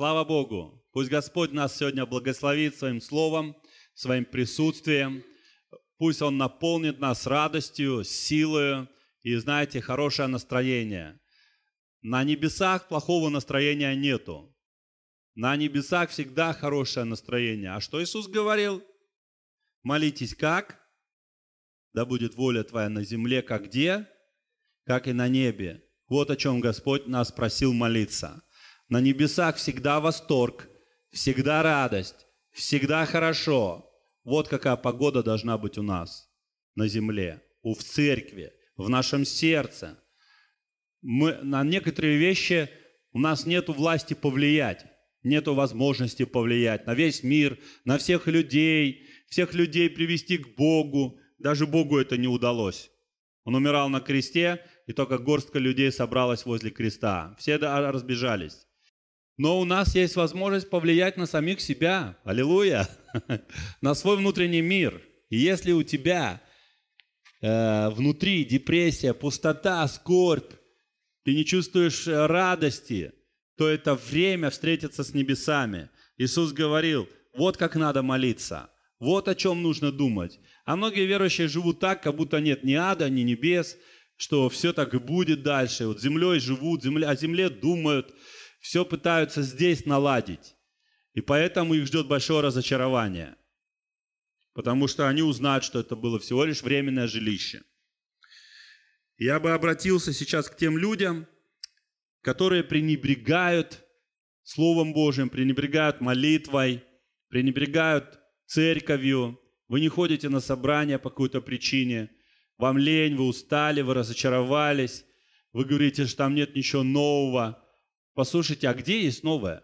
Слава Богу! Пусть Господь нас сегодня благословит своим словом, своим присутствием. Пусть Он наполнит нас радостью, силою и, знаете, хорошее настроение. На небесах плохого настроения нету. На небесах всегда хорошее настроение. А что Иисус говорил? Молитесь как? Да будет воля твоя на земле, как где? Как и на небе. Вот о чем Господь нас просил молиться. На небесах всегда восторг, всегда радость, всегда хорошо. Вот какая погода должна быть у нас на земле, в церкви, в нашем сердце. На некоторые вещи у нас нет власти повлиять, нет возможности повлиять на весь мир, на всех людей привести к Богу. Даже Богу это не удалось. Он умирал на кресте, и только горстка людей собралась возле креста. Все разбежались. Но у нас есть возможность повлиять на самих себя, аллилуйя, на свой внутренний мир. И если у тебя внутри депрессия, пустота, скорбь, ты не чувствуешь радости, то это время встретиться с небесами. Иисус говорил, вот как надо молиться, вот о чем нужно думать. А многие верующие живут так, как будто нет ни ада, ни небес, что все так и будет дальше. Вот землей живут, о земле думают. Все пытаются здесь наладить. И поэтому их ждет большое разочарование. Потому что они узнают, что это было всего лишь временное жилище. Я бы обратился сейчас к тем людям, которые пренебрегают Словом Божьим, пренебрегают молитвой, пренебрегают церковью. Вы не ходите на собрания по какой-то причине. Вам лень, вы устали, вы разочаровались. Вы говорите, что там нет ничего нового. Послушайте, а где есть новое?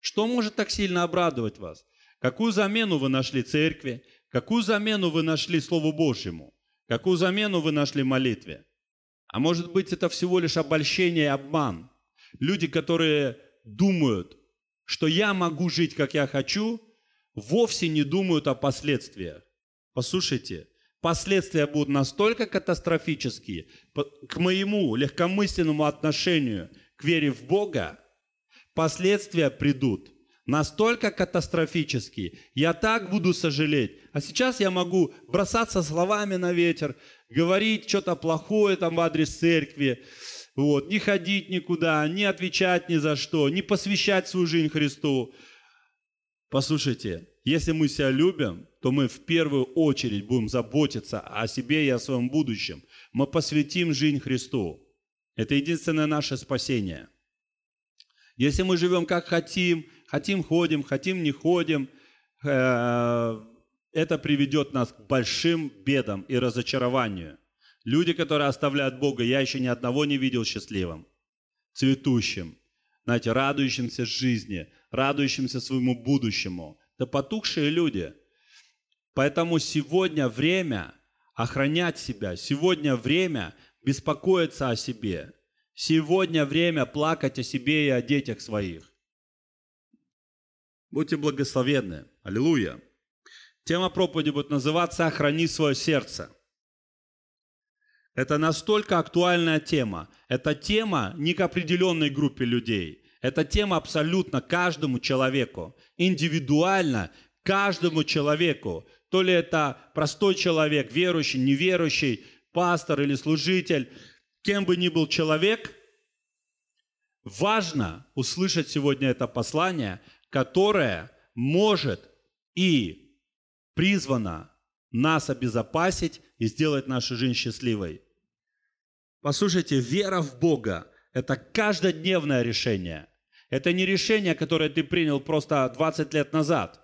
Что может так сильно обрадовать вас? Какую замену вы нашли церкви? Какую замену вы нашли Слову Божьему? Какую замену вы нашли молитве? А может быть, это всего лишь обольщение и обман. Люди, которые думают, что я могу жить, как я хочу, вовсе не думают о последствиях. Послушайте, последствия будут настолько катастрофические к моему легкомысленному отношению к вере в Бога, последствия придут настолько катастрофические. Я так буду сожалеть. А сейчас я могу бросаться словами на ветер, говорить что-то плохое там в адрес церкви, вот, не ходить никуда, не отвечать ни за что, не посвящать свою жизнь Христу. Послушайте, если мы себя любим, то мы в первую очередь будем заботиться о себе и о своем будущем. Мы посвятим жизнь Христу. Это единственное наше спасение. Если мы живем как хотим ходим, хотим не ходим, это приведет нас к большим бедам и разочарованию. Люди, которые оставляют Бога, я еще ни одного не видел счастливым, цветущим, знаете, радующимся жизни, радующимся своему будущему. Это потухшие люди. Поэтому сегодня время охранять себя, сегодня время беспокоиться о себе. Сегодня время плакать о себе и о детях своих. Будьте благословенны. Аллилуйя. Тема проповеди будет называться «Охрани свое сердце». Это настолько актуальная тема. Это тема не к определенной группе людей. Это тема абсолютно каждому человеку. Индивидуально каждому человеку. То ли это простой человек, верующий, неверующий, пастор или служитель, кем бы ни был человек, важно услышать сегодня это послание, которое может и призвано нас обезопасить и сделать нашу жизнь счастливой. Послушайте, вера в Бога – это каждодневное решение. Это не решение, которое ты принял просто 20 лет назад.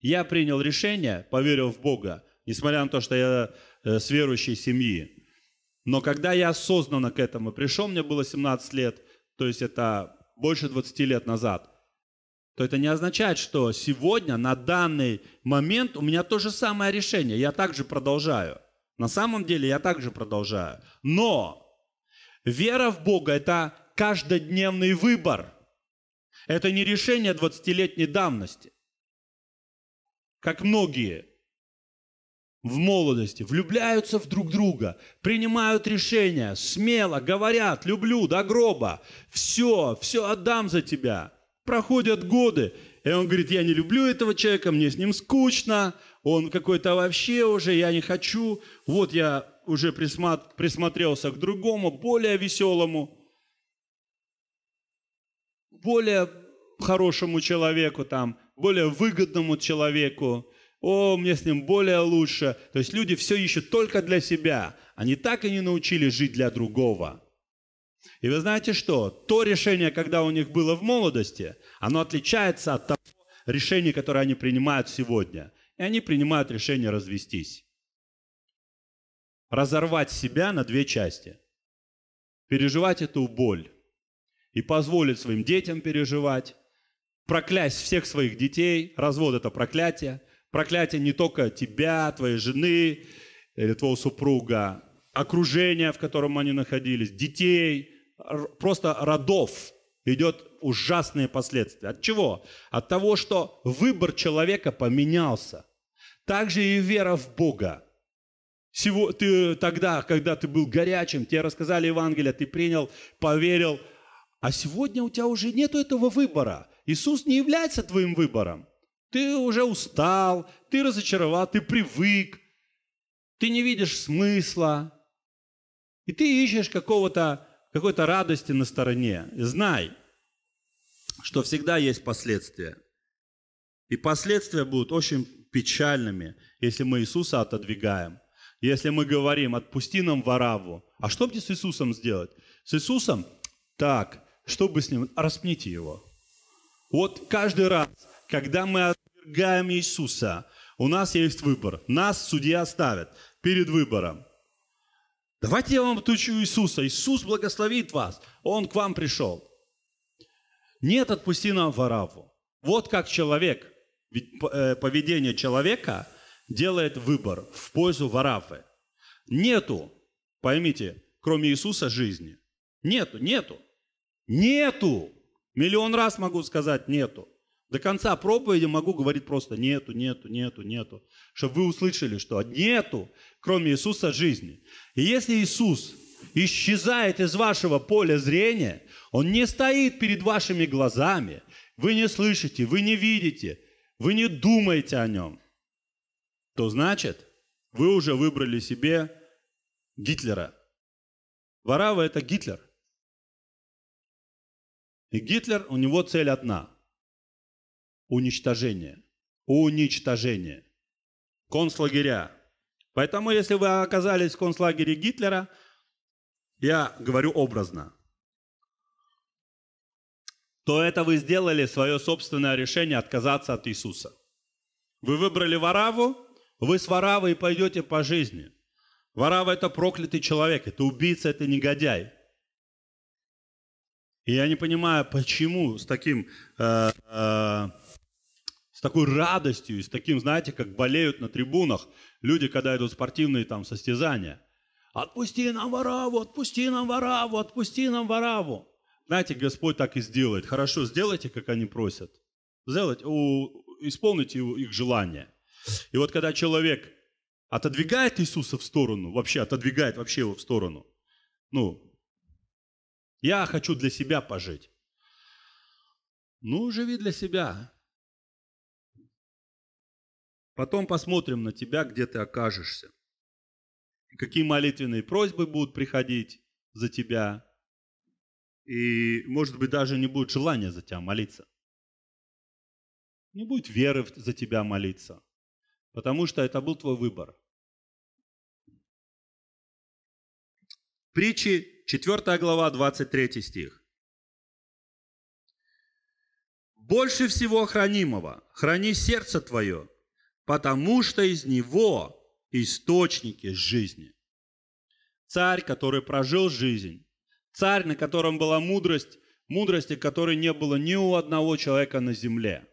Я принял решение, поверил в Бога, несмотря на то, что я с верующей семьи. Но когда я осознанно к этому пришел, мне было 17 лет, то есть это больше 20 лет назад, то это не означает, что сегодня, на данный момент у меня то же самое решение, я также продолжаю. На самом деле я также продолжаю. Но вера в Бога – это каждодневный выбор. Это не решение 20-летней давности, как многие в молодости влюбляются в друг друга, принимают решения, смело говорят, люблю до гроба, все отдам за тебя. Проходят годы, и он говорит, я не люблю этого человека, мне с ним скучно, он какой-то вообще уже, я не хочу, вот я уже присмотрелся к другому, более веселому, более хорошему человеку, там, более выгодному человеку, о, мне с ним более лучше. То есть люди все ищут только для себя, они так и не научились жить для другого. И вы знаете что? То решение, когда у них было в молодости, оно отличается от того решения, которое они принимают сегодня. И они принимают решение развестись. Разорвать себя на две части. Переживать эту боль. И позволить своим детям переживать. Проклясть всех своих детей. Развод – это проклятие. Проклятие не только тебя, твоей жены или твоего супруга, окружения, в котором они находились, детей, просто родов. Идет ужасные последствия. От чего? От того, что выбор человека поменялся. Также и вера в Бога. Тогда, когда ты был горячим, тебе рассказали Евангелие, ты принял, поверил. А сегодня у тебя уже нет этого выбора. Иисус не является твоим выбором. Ты уже устал, ты разочаровал, ты привык, ты не видишь смысла. И ты ищешь какой-то радости на стороне. И знай, что всегда есть последствия. И последствия будут очень печальными, если мы Иисуса отодвигаем. Если мы говорим, отпусти нам Варавву. А что мне с Иисусом сделать? С Иисусом? Так, что бы с ним? Распните его. Вот каждый раз, когда мы отвергаем Иисуса, у нас есть выбор. Нас судья ставит перед выбором. Давайте я вам отучу Иисуса. Иисус благословит вас. Он к вам пришел. Нет, отпусти нам Варавву. Вот как человек, ведь поведение человека делает выбор в пользу Вараввы. Нету, поймите, кроме Иисуса жизни. Нету. Миллион раз могу сказать нету. До конца проповеди могу говорить просто нету, чтобы вы услышали, что нету, кроме Иисуса, жизни. И если Иисус исчезает из вашего поля зрения, Он не стоит перед вашими глазами, вы не слышите, вы не видите, вы не думаете о Нем, то значит, вы уже выбрали себе Гитлера. Варавва – это Гитлер. И Гитлер, у него цель одна – уничтожение. Уничтожение. Концлагеря. Поэтому, если вы оказались в концлагере Гитлера, я говорю образно, то это вы сделали свое собственное решение отказаться от Иисуса. Вы выбрали Варавву, вы с Вараввой пойдете по жизни. Варавва – это проклятый человек, это убийца, это негодяй. И я не понимаю, почему с такой радостью, с таким, знаете, как болеют на трибунах люди, когда идут спортивные там состязания. Отпусти нам Варавву, отпусти нам Варавву, отпусти нам Варавву. Знаете, Господь так и сделает. Хорошо, сделайте, как они просят. Исполните их желание. И вот когда человек отодвигает Иисуса в сторону, вообще отодвигает вообще его в сторону, я хочу для себя пожить. Живи для себя. Потом посмотрим на тебя, где ты окажешься. Какие молитвенные просьбы будут приходить за тебя. И, может быть, даже не будет желания за тебя молиться. Не будет веры за тебя молиться. Потому что это был твой выбор. Притчи, 4 глава, 23 стих. «Больше всего хранимого храни сердце твое, потому что из него источники жизни». Царь, который прожил жизнь, царь, на котором была мудрость, мудрости которой не было ни у одного человека на земле,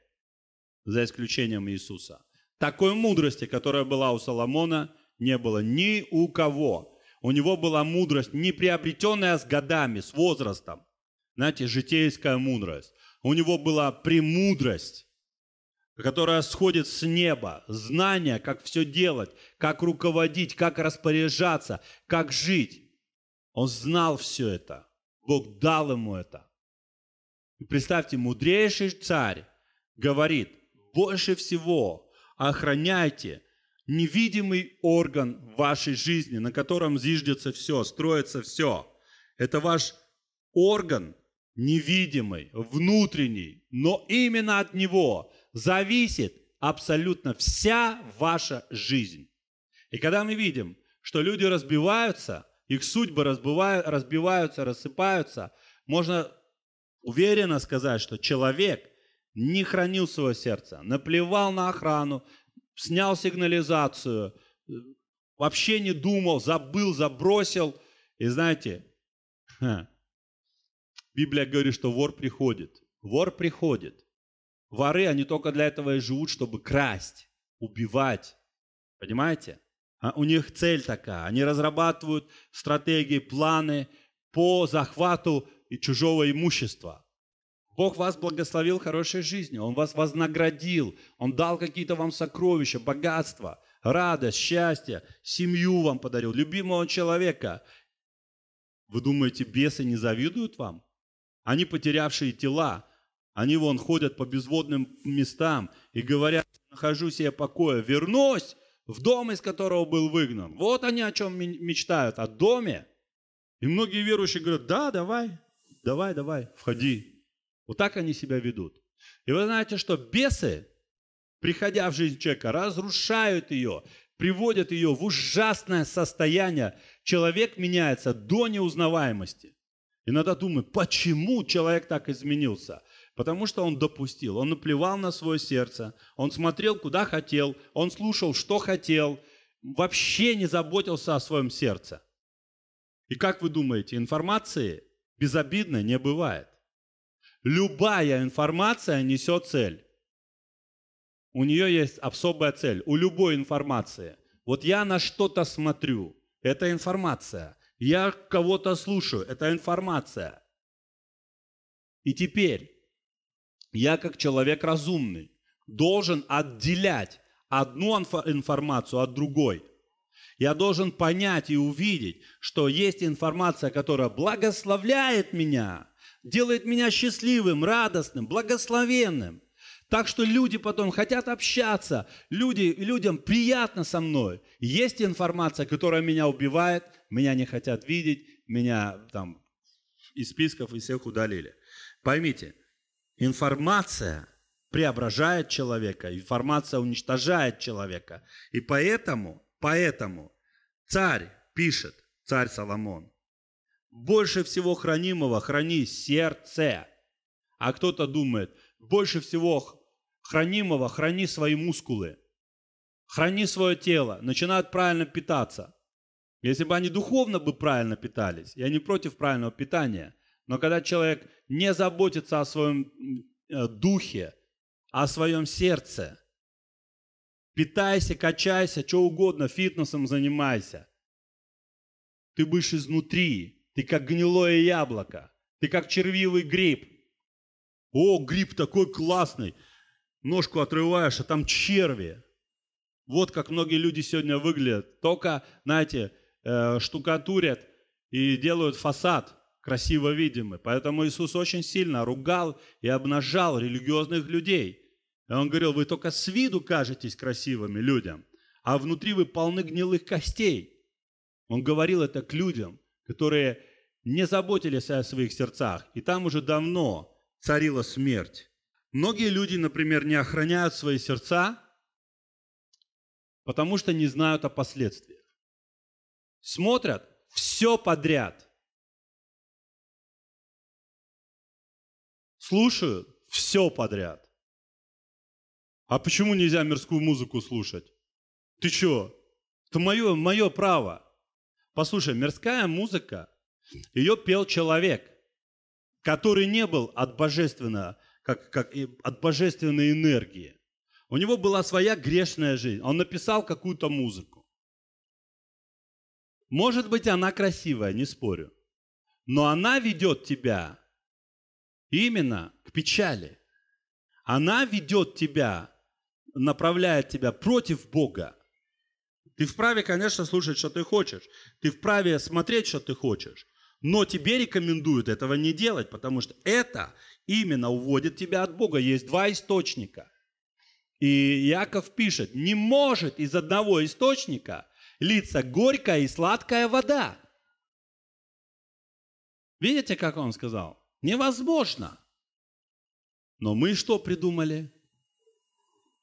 за исключением Иисуса. Такой мудрости, которая была у Соломона, не было ни у кого. У него была мудрость, не приобретенная с годами, с возрастом. Знаете, житейская мудрость. У него была премудрость, которая сходит с неба, знание, как все делать, как руководить, как распоряжаться, как жить. Он знал все это. Бог дал ему это. И представьте, мудрейший царь говорит: больше всего охраняйте невидимый орган вашей жизни, на котором зиждется все, строится все. Это ваш орган невидимый, внутренний, но именно от него зависит абсолютно вся ваша жизнь. И когда мы видим, что люди разбиваются, их судьбы разбиваются, рассыпаются, можно уверенно сказать, что человек не хранил свое сердце, наплевал на охрану, снял сигнализацию, вообще не думал, забыл, забросил. И знаете, Библия говорит, что вор приходит. Вор приходит. Воры, они только для этого и живут, чтобы красть, убивать. Понимаете? А у них цель такая. Они разрабатывают стратегии, планы по захвату чужого имущества. Бог вас благословил хорошей жизнью, Он вас вознаградил, Он дал какие-то вам сокровища, богатства, радость, счастье, семью вам подарил, любимого человека. Вы думаете, бесы не завидуют вам? Они потерявшие тела, они вон ходят по безводным местам и говорят: нахожу себе покоя, вернусь в дом, из которого был выгнан. Вот они о чем мечтают, о доме. И многие верующие говорят: да, давай, входи. Вот так они себя ведут. И вы знаете, что бесы, приходя в жизнь человека, разрушают ее, приводят ее в ужасное состояние. Человек меняется до неузнаваемости. Иногда думаю, почему человек так изменился? Потому что он допустил, он наплевал на свое сердце, он смотрел, куда хотел, он слушал, что хотел, вообще не заботился о своем сердце. И как вы думаете, информации безобидной не бывает. Любая информация несет цель. У нее есть особая цель. У любой информации. Вот я на что-то смотрю. Это информация. Я кого-то слушаю. Это информация. И теперь я, как человек разумный, должен отделять одну информацию от другой. Я должен понять и увидеть, что есть информация, которая благословляет меня, делает меня счастливым, радостным, благословенным. Так что люди потом хотят общаться, людям приятно со мной. Есть информация, которая меня убивает, меня не хотят видеть, меня там из списков и всех удалили. Поймите, информация преображает человека, информация уничтожает человека. И поэтому царь пишет, царь Соломон: больше всего хранимого храни сердце. А кто-то думает: больше всего хранимого храни свои мускулы, храни свое тело. Начинают правильно питаться. Если бы они духовно бы правильно питались, я не против правильного питания, но когда человек не заботится о своем духе, о своем сердце, питайся, качайся, что угодно, фитнесом занимайся, ты будешь изнутри. Ты как гнилое яблоко, ты как червивый гриб. О, гриб такой классный, ножку отрываешь, а там черви. Вот как многие люди сегодня выглядят. Только, знаете, штукатурят и делают фасад красиво видимый. Поэтому Иисус очень сильно ругал и обнажал религиозных людей. И Он говорил: вы только с виду кажетесь красивыми людям, а внутри вы полны гнилых костей. Он говорил это к людям, которые не заботились о своих сердцах, и там уже давно царила смерть. Многие люди, например, не охраняют свои сердца, потому что не знают о последствиях. Смотрят все подряд. Слушают все подряд. А почему нельзя мирскую музыку слушать? Ты что? Это мое право. Послушай, мирская музыка, ее пел человек, который не был от божественной, от божественной энергии. У него была своя грешная жизнь. Он написал какую-то музыку. Может быть, она красивая, не спорю. Но она ведет тебя именно к печали. Она ведет тебя, направляет тебя против Бога. Ты вправе, конечно, слушать, что ты хочешь. Ты вправе смотреть, что ты хочешь. Но тебе рекомендуют этого не делать, потому что это именно уводит тебя от Бога. Есть два источника. И Иаков пишет: не может из одного источника литься горькая и сладкая вода. Видите, как он сказал? Невозможно. Но мы что придумали?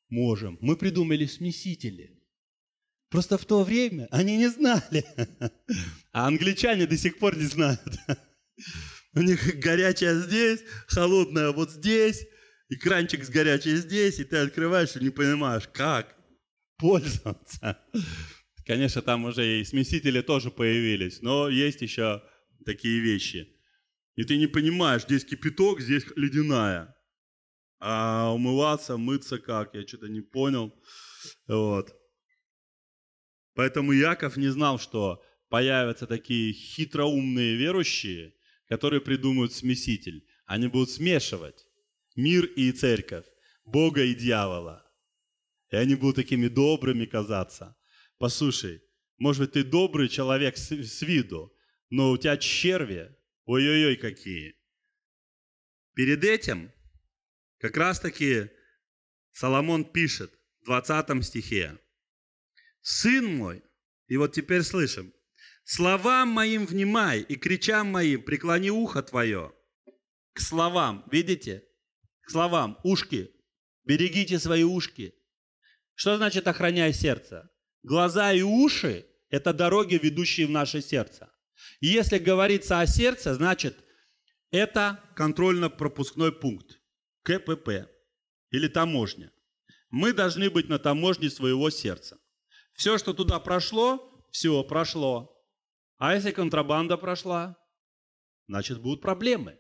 Можем. Мы придумали смесители. Просто в то время они не знали. А англичане до сих пор не знают. У них горячая здесь, холодная вот здесь, экранчик с горячей здесь, и ты открываешь и не понимаешь, как пользоваться. Конечно, там уже и смесители тоже появились, но есть еще такие вещи. И ты не понимаешь, здесь кипяток, здесь ледяная. А умываться, мыться как? Я что-то не понял. Вот. Поэтому Иаков не знал, что появятся такие хитроумные верующие, которые придумают смеситель. Они будут смешивать мир и церковь, Бога и дьявола. И они будут такими добрыми казаться. Послушай, может быть, ты добрый человек с виду, но у тебя черви, ой-ой-ой, какие. Перед этим как раз-таки Соломон пишет в 20 стихе: «Сын мой», и вот теперь слышим, «словам моим внимай, и кричам моим преклони ухо твое». К словам, видите? К словам, ушки. Берегите свои ушки. Что значит «охраняй сердце»? Глаза и уши – это дороги, ведущие в наше сердце. И если говорится о сердце, значит, это контрольно-пропускной пункт, КПП или таможня. Мы должны быть на таможне своего сердца. Все, что туда прошло, все прошло. А если контрабанда прошла, значит, будут проблемы.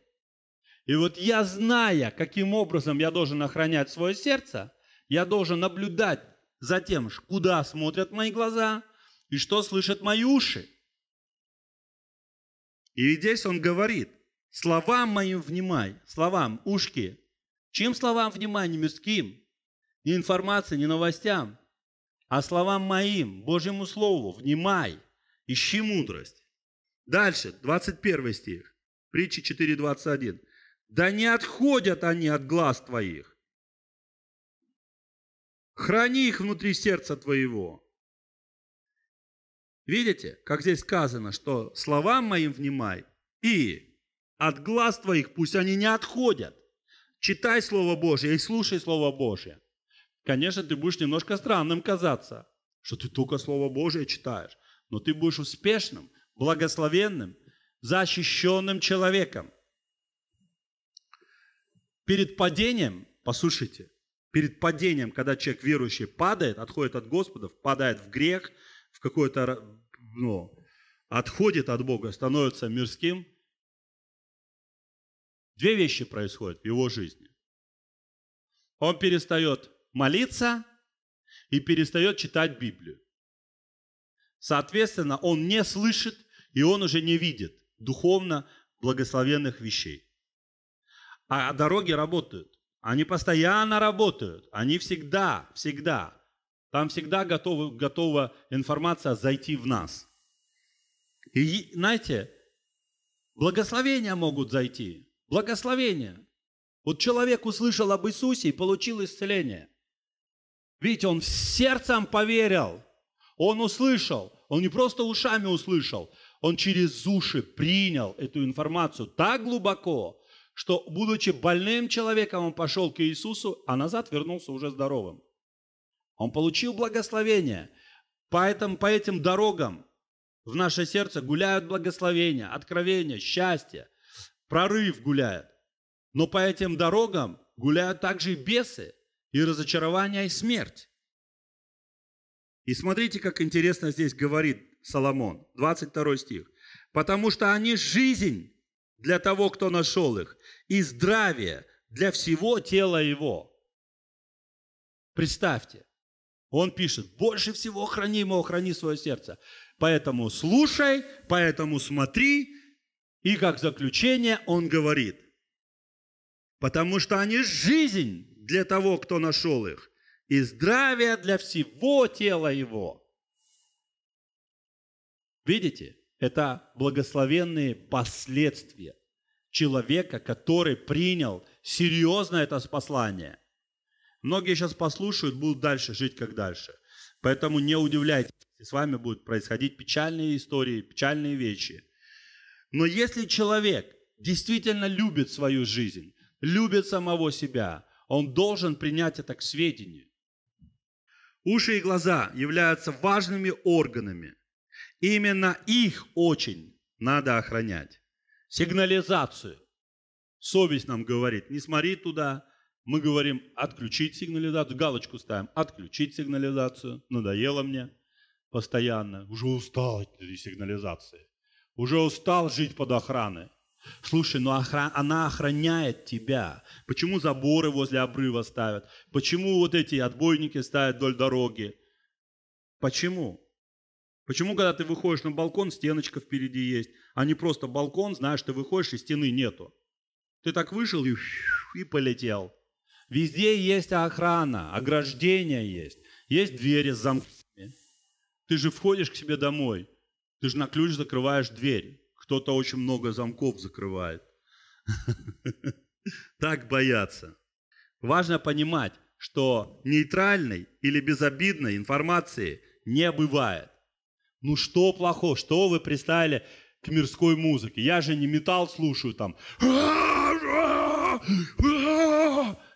И вот я, зная, каким образом я должен охранять свое сердце, я должен наблюдать за тем, куда смотрят мои глаза и что слышат мои уши. И здесь он говорит: «Словам моим внимай», словам, ушки. Чем словам внимай? Не мирским, не информации, не новостям, а словам моим, Божьему Слову, внимай, ищи мудрость. Дальше, 21 стих, притчи 4:21. «Да не отходят они от глаз твоих, храни их внутри сердца твоего». Видите, как здесь сказано, что «словам моим внимай» и «от глаз твоих пусть они не отходят». Читай Слово Божье и слушай Слово Божье. Конечно, ты будешь немножко странным казаться, что ты только Слово Божье читаешь, но ты будешь успешным, благословенным, защищенным человеком. Перед падением, послушайте, перед падением, когда человек верующий падает, отходит от Господа, падает в грех, в какой-то, отходит от Бога, становится мирским. Две вещи происходят в его жизни. Он перестает молиться и перестает читать Библию. Соответственно, он не слышит и он уже не видит духовно благословенных вещей. А дороги работают. Они постоянно работают. Они всегда, всегда. Там всегда готова информация зайти в нас. И, знаете, благословения могут зайти. Благословения. Вот человек услышал об Иисусе и получил исцеление. Видите, он сердцем поверил. Он услышал. Он не просто ушами услышал. Он через уши принял эту информацию так глубоко, что, будучи больным человеком, он пошел к Иисусу, а назад вернулся уже здоровым. Он получил благословение. Поэтому по этим дорогам в наше сердце гуляют благословения, откровения, счастье, прорыв гуляет. Но по этим дорогам гуляют также и бесы, и разочарования, и смерть. И смотрите, как интересно здесь говорит Соломон, 22 стих. «Потому что они жизнь для того, кто нашел их, и здравие для всего тела его». Представьте. Он пишет: больше всего храни свое сердце. Поэтому слушай, поэтому смотри. И как заключение он говорит: потому что они жизнь для того, кто нашел их, и здравие для всего тела его. Видите, Это благословенные последствия человека, который принял серьезно это послание. Многие сейчас послушают, будут дальше жить как дальше. Поэтому не удивляйтесь, если с вами будут происходить печальные истории, печальные вещи. Но если человек действительно любит свою жизнь, любит самого себя, он должен принять это к сведению. Уши и глаза являются важными органами. Именно их очень надо охранять. Сигнализацию. Совесть нам говорит, не смотри туда. Мы говорим, отключить сигнализацию. Галочку ставим, отключить сигнализацию. Надоело мне постоянно. Уже устал от сигнализации. Уже устал жить под охраной. Слушай, но она охраняет тебя. Почему заборы возле обрыва ставят? Почему вот эти отбойники ставят вдоль дороги? Почему? Почему, когда ты выходишь на балкон, стеночка впереди есть, а не просто балкон, знаешь, ты выходишь, и стены нету. Ты так вышел и полетел. Везде есть охрана, ограждение есть, есть двери с замками. Ты же входишь к себе домой, ты же на ключ закрываешь дверь. Кто-то очень много замков закрывает. Так боятся. Важно понимать, что нейтральной или безобидной информации не бывает. Ну что плохого? Что вы представили к мирской музыке? Я же не металл слушаю там.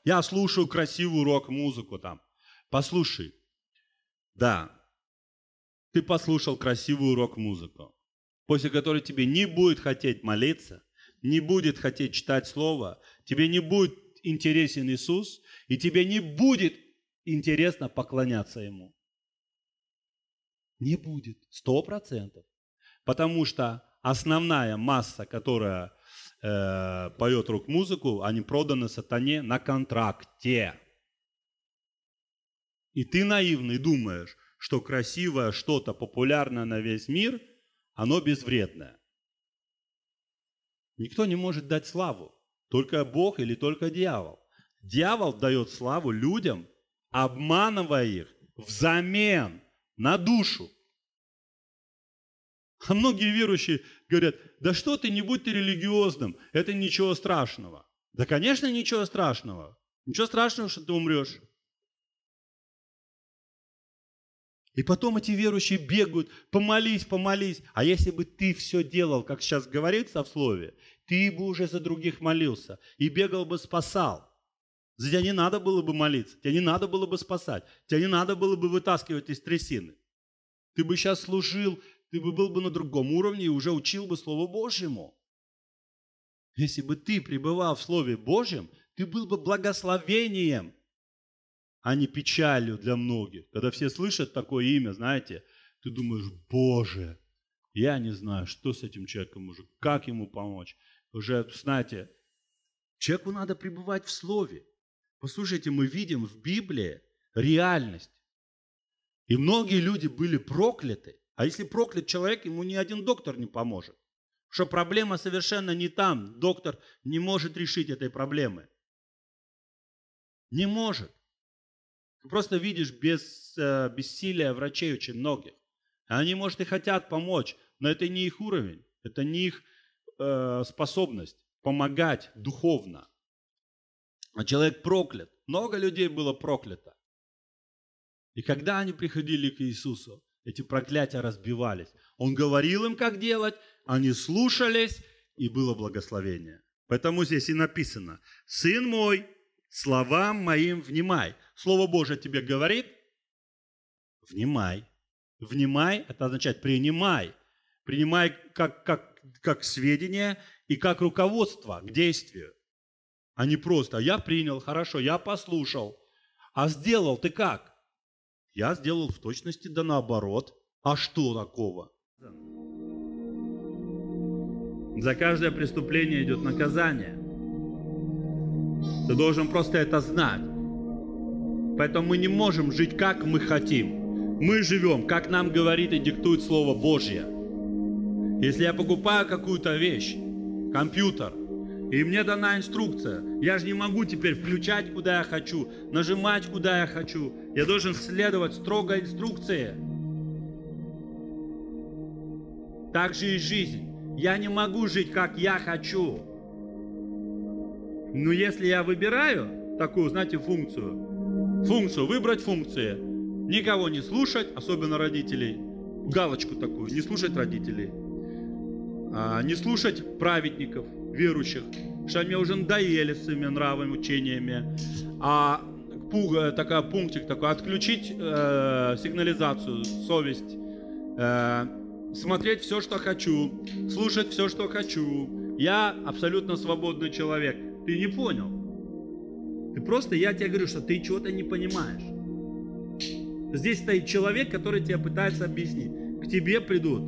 Я слушаю красивую рок-музыку там. Послушай. Да. Ты послушал красивую рок-музыку, после которой тебе не будет хотеть молиться, не будет хотеть читать слово, тебе не будет интересен Иисус, и тебе не будет интересно поклоняться Ему. Не будет, 100%. Потому что основная масса, которая поет рок-музыку, они проданы сатане на контракте. И ты наивный думаешь, что красивое что-то популярное на весь мир, оно безвредное. Никто не может дать славу, только Бог или только дьявол. Дьявол дает славу людям, обманывая их взамен на душу. А многие верующие говорят, да что ты, не будь ты религиозным, это ничего страшного. Да, конечно, ничего страшного. Ничего страшного, что ты умрешь. И потом эти верующие бегают, помолись, помолись. А если бы ты все делал, как сейчас говорится в слове, ты бы уже за других молился и бегал бы, спасал. За тебя не надо было бы молиться, тебя не надо было бы спасать, тебя не надо было бы вытаскивать из трясины. Ты бы сейчас служил, ты бы был бы на другом уровне и уже учил бы Слову Божьему. Если бы ты пребывал в Слове Божьем, ты был бы благословением, а не печалью для многих. Когда все слышат такое имя, знаете, ты думаешь, Боже, я не знаю, что с этим человеком уже, как ему помочь. Уже, знаете, человеку надо пребывать в Слове. Послушайте, мы видим в Библии реальность. И многие люди были прокляты. А если проклят человек, ему ни один доктор не поможет. Что проблема совершенно не там. Доктор не может решить этой проблемы. Не может. Ты просто видишь бессилие врачей очень многих. Они, может, и хотят помочь, но это не их уровень. Это не их способность помогать духовно. А человек проклят. Много людей было проклято. И когда они приходили к Иисусу, эти проклятия разбивались. Он говорил им, как делать, они слушались, и было благословение. Поэтому здесь и написано, «Сын мой, словам моим внимай». Слово Божие тебе говорит, внимай. Внимай, это означает принимай. Принимай как сведения и как руководство к действию. А не просто «я принял, хорошо, я послушал». А сделал ты как? Я сделал в точности да наоборот. А что такого? За каждое преступление идет наказание. Ты должен просто это знать. Поэтому мы не можем жить, как мы хотим. Мы живем, как нам говорит и диктует Слово Божье. Если я покупаю какую-то вещь, компьютер, и мне дана инструкция, я же не могу теперь включать, куда я хочу, нажимать, куда я хочу. Я должен следовать строгой инструкции. так же и жизнь. Я не могу жить, как я хочу. Но если я выбираю такую, знаете, функцию, выбрать функции, никого не слушать, особенно родителей, галочку такую, не слушать родителей, не слушать праведников, верующих, что они уже надоели своими нравами, учениями, а такая, пунктик такой, отключить сигнализацию, совесть, смотреть все, что хочу, слушать все, что хочу, я абсолютно свободный человек. Ты не понял. Ты просто, я тебе говорю, что ты чего-то не понимаешь. Здесь стоит человек, который тебе пытается объяснить. К тебе придут,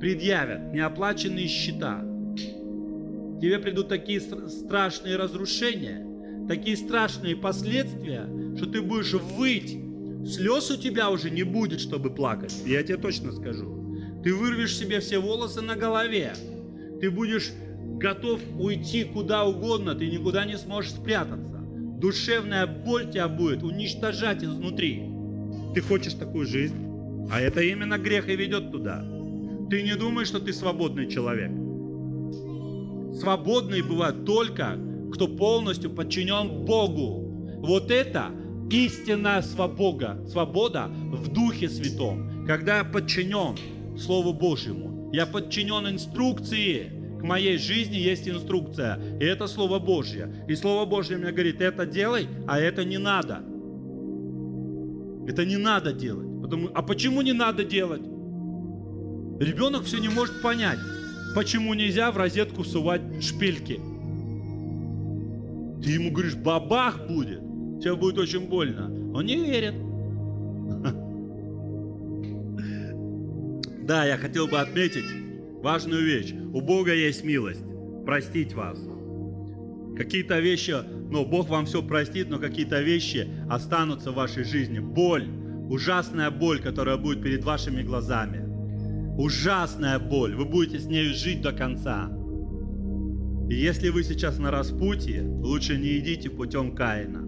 предъявят неоплаченные счета. К тебе придут такие страшные разрушения, такие страшные последствия, что ты будешь выть. Слез у тебя уже не будет, чтобы плакать. Я тебе точно скажу. Ты вырвешь себе все волосы на голове. Ты будешь готов уйти куда угодно, ты никуда не сможешь спрятаться. Душевная боль тебя будет уничтожать изнутри. Ты хочешь такую жизнь, а это именно грех и ведет туда. Ты не думаешь, что ты свободный человек. Свободные бывают только, кто полностью подчинен Богу. Вот это истинная свобода в Духе Святом. Когда я подчинен Слову Божьему, я подчинен инструкции. В моей жизни есть инструкция, и это Слово Божье. И Слово Божье мне говорит, это делай, а это не надо. Это не надо делать. А почему не надо делать? Ребенок все не может понять, почему нельзя в розетку всувать шпильки. Ты ему говоришь, бабах будет, тебе будет очень больно. Он не верит. Да, я хотел бы отметить важную вещь. У Бога есть милость простить вас. Какие-то вещи, ну, Бог вам все простит, но какие-то вещи останутся в вашей жизни. Боль, ужасная боль, которая будет перед вашими глазами. Ужасная боль. Вы будете с нею жить до конца. И если вы сейчас на распутье, лучше не идите путем Каина.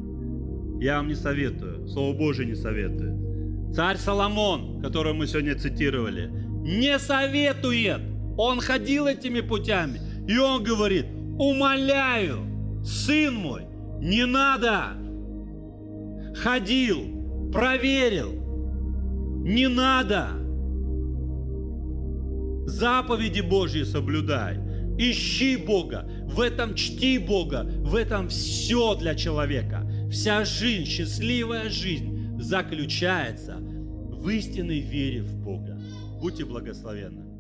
Я вам не советую. Слово Божие не советую. Царь Соломон, которого мы сегодня цитировали, не советует. Он ходил этими путями, и он говорит, умоляю, сын мой, не надо. Ходил, проверил, не надо. Заповеди Божьи соблюдай, ищи Бога, в этом чти Бога, в этом все для человека. Вся жизнь, счастливая жизнь заключается в истинной вере в Бога. Будьте благословенны.